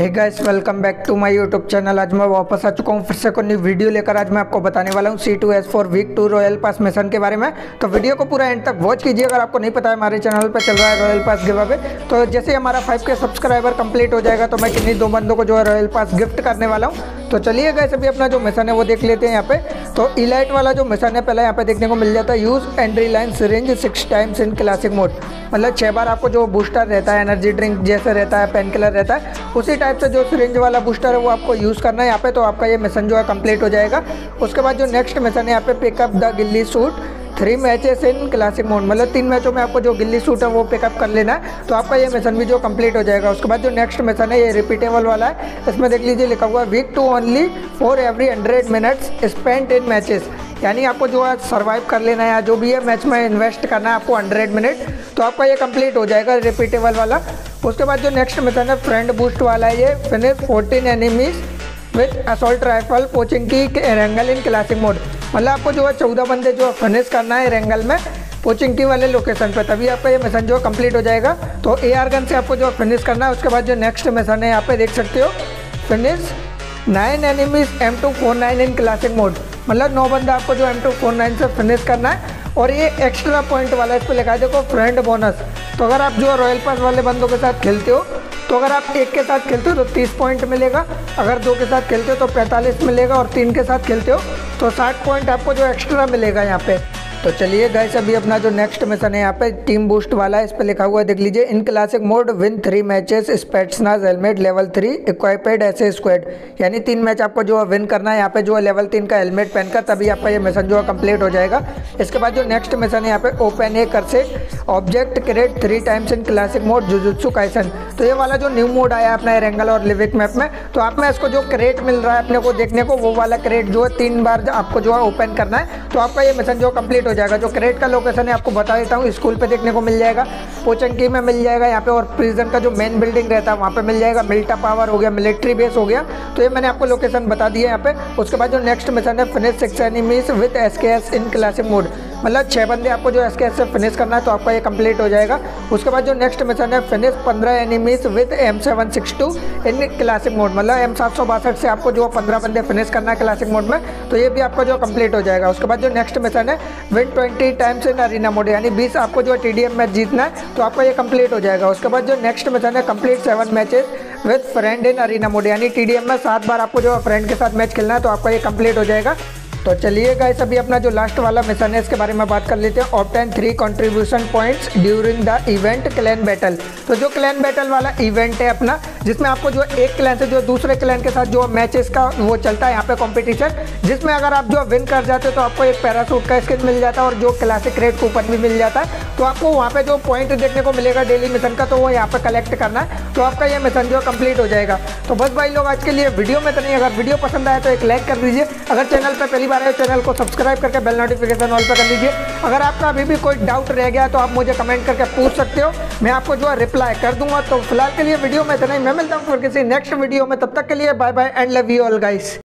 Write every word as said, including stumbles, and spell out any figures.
Hey guys welcome back to my YouTube channel. आज मैं वापस आ चुका हूँ फिर से कोई नई वीडियो लेकर। आज मैं आपको बताने वाला हूँ C two S four week two royal pass mission के बारे में। तो वीडियो को पूरा एंड तक वॉच कीजिए। अगर आपको नहीं पता है हमारे चैनल पर चल रहा है रॉयल पास गिव अवे। तो जैसे हमारा फाइव के सब्सक्राइबर कंप्लीट हो जाएगा तो मैं किन्हीं दो बंदों को जो है रॉयल पास गिफ्ट करने वाला हूँ। तो चलिए गाइस अभी अपना जो मिशन है वो देख लेते हैं। यहाँ पे तो इलाइट वाला जो मिशन है पहला यहाँ पे देखने को मिल जाता है use and Reliance syringe six times in classic mode. मतलब छः बार आपको जो बूस्टर रहता है, एनर्जी ड्रिंक जैसे रहता है, पेन किलर रहता है, उसी टाइप से जो सिरिंज वाला बूस्टर है वो आपको यूज़ करना है यहाँ पे। तो आपका ये मिशन जो है कंप्लीट हो जाएगा। उसके बाद जो नेक्स्ट मिशन है यहाँ पे pickup the ghillie suit three matches in classic mode. मतलब तीन मैचों में आपको जो गिल्ली सूट है वो पिकअप कर लेना है। तो आपका ये मिशन भी जो कंप्लीट हो जाएगा। उसके बाद जो नेक्स्ट मिशन है ये रिपीटेबल वाला है। इसमें देख लीजिए लिखा हुआ है week two only for every hundred minutes spent in matches. यानी आपको जो है सर्वाइव कर लेना है या जो भी है मैच में इन्वेस्ट करना है आपको हंड्रेड मिनट। तो आपका ये कंप्लीट हो जाएगा रिपीटेबल वाला। उसके बाद जो नेक्स्ट मिशन है फ्रेंड बूस्ट वाला है ये finish fourteen enemies with assault rifle Pochinki Erangel in classic mode. मतलब आपको जो है चौदह बंदे जो फिनिश करना है एरेंगल में पोचिंकी वाले लोकेशन पे, तभी आपका ये मिशन जो कंप्लीट हो जाएगा। तो ए आर गन से आपको जो फिनिश करना है। उसके बाद जो नेक्स्ट मिशन है यहाँ पे देख सकते हो finish nine enemies M two four nine in classic mode. मतलब नौ बंदा आपको जो एम टू फोर नाइन से फिनिश करना है। और ये एक्स्ट्रा पॉइंट वाला इस पर लिखा है देखो फ्रेंड बोनस। तो अगर आप जो रॉयल पास वाले बंदों के साथ खेलते हो तो अगर आप एक के साथ खेलते हो तो तीस पॉइंट मिलेगा, अगर दो के साथ खेलते हो तो पैंतालीस मिलेगा, और तीन के साथ खेलते हो तो साठ पॉइंट आपको जो एक्स्ट्रा मिलेगा यहाँ पे। तो चलिए गाइस अभी अपना जो नेक्स्ट मिशन है यहाँ पे टीम बूस्ट वाला है। इस पर लिखा हुआ है देख लीजिए in classic mode win three matches Spetsnaz helmet level three equipped ऐसे स्क्वाड। यानी तीन मैच आपको जो है विन करना है यहाँ पे जो है लेवल तीन का हेलमेट पहनकर, तभी आपका ये मिशन जो है कंप्लीट हो जाएगा। इसके बाद जो नेक्स्ट मिशन है यहाँ पे open a cursed object create three times in classic mode Jujutsu Kaisen. तो ये वाला जो न्यू मोड आया अपना एरेंगल और लिविक मैप में, तो आप में इसको जो क्रेट मिल रहा है अपने को देखने को वो वाला क्रेट जो है तीन बार आपको जो है ओपन करना है। तो आपका ये मिशन जो कंप्लीट हो जाएगा। जो क्रेट का लोकेशन है आपको बता देता हूँ, स्कूल पे देखने को मिल जाएगा, पोचंकी में मिल जाएगा यहाँ पे, और प्रिजन का जो मेन बिल्डिंग रहता है वहाँ पे मिल जाएगा, मिल्टा पावर हो गया, मिलिट्री बेस हो गया। तो ये मैंने आपको लोकेशन बता दिया यहाँ पे। उसके बाद जो नेक्स्ट मिशन है finish six enemies with S K S in classic mode. मतलब छः बंदे आपको जो एस के एस से फिनिश करना है तो आपका ये कंप्लीट हो जाएगा। उसके बाद जो नेक्स्ट मिशन है फिनिश पंद्रह enemies with M seven six two in classic mode. मतलब एम सात सौ बासठ से आपको जो पंद्रह बंदे फिनिश करना है क्लासिक मोड में, तो ये भी आपका जो कंप्लीट हो जाएगा। उसके बाद जो नेक्स्ट मिशन है win twenty times in arena mode. यानी बीस आपको जो है टी डी एम मैच जीतना है तो आपका ये कंप्लीट हो जाएगा। उसके बाद जो नेक्स्ट मिशन है complete seven matches with friend in arena mode. यानी टी डी एम में सात बार आपको जो है फ्रेंड के साथ मैच खेलना है तो आपका ये कंप्लीट हो जाएगा। तो चलिए गाइस अभी अपना जो लास्ट वाला मिशन है इसके बारे में बात कर लेते हैं। Obtain three contribution points during the event clan battle. तो जो क्लैन बैटल वाला इवेंट है अपना, जिसमें आपको जो एक क्लैन से जो दूसरे क्लैन के साथ जो मैचेस का वो चलता है यहाँ पे कंपटीशन, जिसमें अगर आप जो विन कर जाते हो तो आपको एक पैरासूट का स्किन मिल जाता है और जो क्लासिक रेड कूपन भी मिल जाता है। तो आपको वहाँ पे जो पॉइंट देखने को मिलेगा डेली मिशन का, तो वो यहाँ पे कलेक्ट करना है। तो आपका ये मिशन जो कंप्लीट हो जाएगा। तो बस भाई लोग आज के लिए वीडियो में तो नहीं। अगर वीडियो पसंद आए तो एक लाइक कर दीजिए। अगर चैनल पर पहली बार आए चैनल को सब्सक्राइब करके बेल नोटिफिकेशन ऑल पर कर लीजिए। अगर आपका अभी भी कोई डाउट रह गया तो आप मुझे कमेंट करके पूछ सकते हो, मैं आपको जो है रिप्लाई कर दूंगा। तो फिलहाल के लिए वीडियो में तो नहीं, मैं मिलता हूँ फिर किसी नेक्स्ट वीडियो में। तब तक के लिए bye bye and love you all guys.